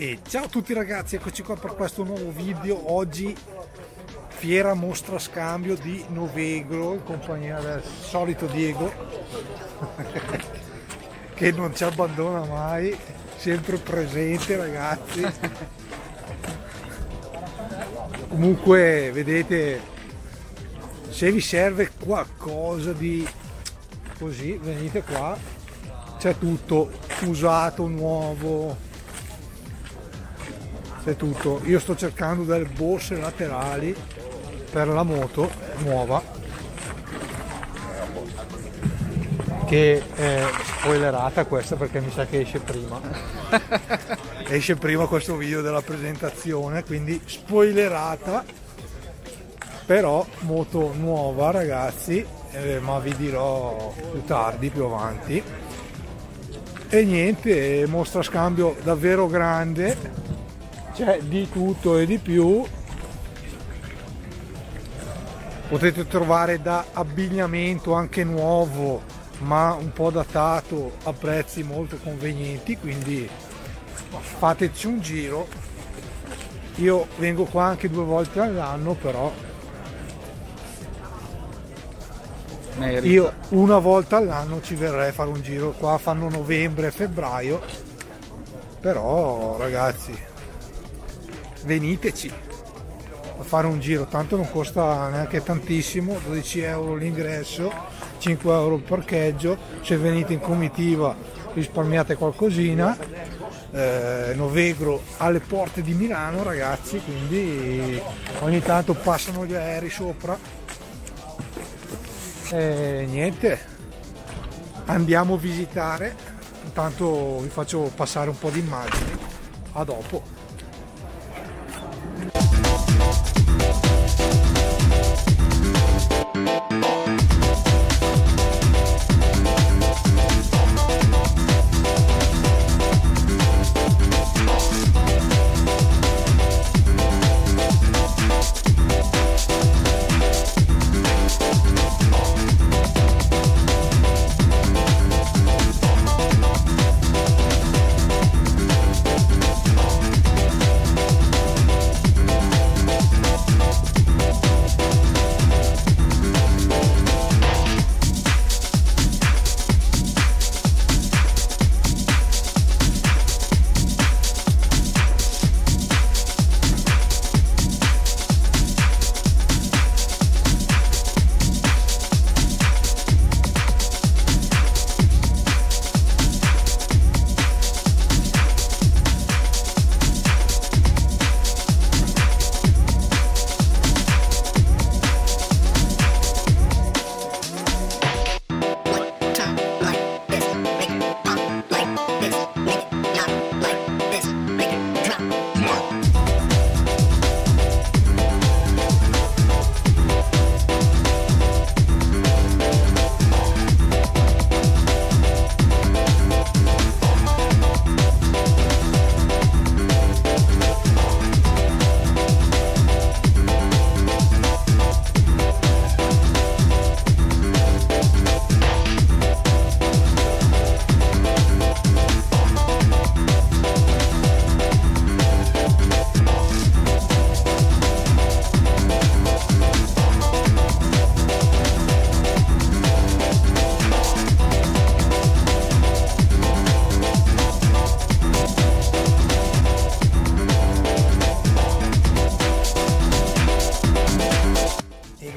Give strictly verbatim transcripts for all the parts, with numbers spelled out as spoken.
E ciao a tutti ragazzi, eccoci qua per questo nuovo video. Oggi fiera mostra scambio di Novegro, in compagnia del solito Diego che non ci abbandona mai, sempre presente ragazzi. Comunque vedete, se vi serve qualcosa di così venite qua, c'è tutto, usato, nuovo, tutto. Io sto cercando delle borse laterali per la moto nuova che è spoilerata questa, perché mi sa che esce prima esce prima questo video della presentazione, quindi spoilerata, però moto nuova ragazzi, eh, ma vi dirò più tardi, più avanti. E niente, mostra scambio davvero grande, c'è di tutto e di più. Potete trovare da abbigliamento anche nuovo ma un po' datato a prezzi molto convenienti, quindi fateci un giro. Io vengo qua anche due volte all'anno, però merita. Io una volta all'anno ci verrei a fare un giro qua, fanno novembre e febbraio, però ragazzi veniteci a fare un giro, tanto non costa neanche tantissimo, dodici euro l'ingresso, cinque euro il parcheggio, se venite in comitiva risparmiate qualcosina. eh, Novegro alle porte di Milano ragazzi, quindi ogni tanto passano gli aerei sopra. E niente, andiamo a visitare, intanto vi faccio passare un po' di immagini, a dopo.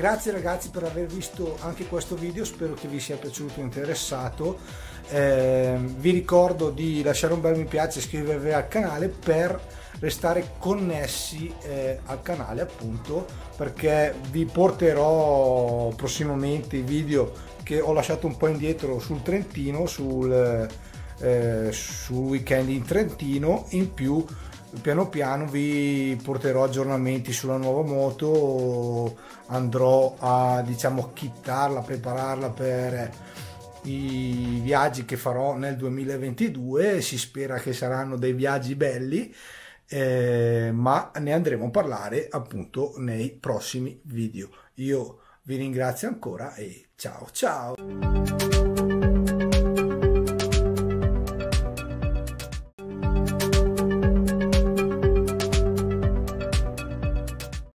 Grazie ragazzi per aver visto anche questo video, spero che vi sia piaciuto e interessato. Eh, vi ricordo di lasciare un bel mi piace, iscrivervi al canale per restare connessi eh, al canale appunto, perché vi porterò prossimamente i video che ho lasciato un po' indietro sul Trentino, sul, eh, sul weekend in Trentino. In più piano piano vi porterò aggiornamenti sulla nuova moto, andrò a diciamo kittarla, prepararla per i viaggi che farò nel duemilaventidue, si spera che saranno dei viaggi belli, eh, ma ne andremo a parlare appunto nei prossimi video. Io vi ringrazio ancora e ciao ciao!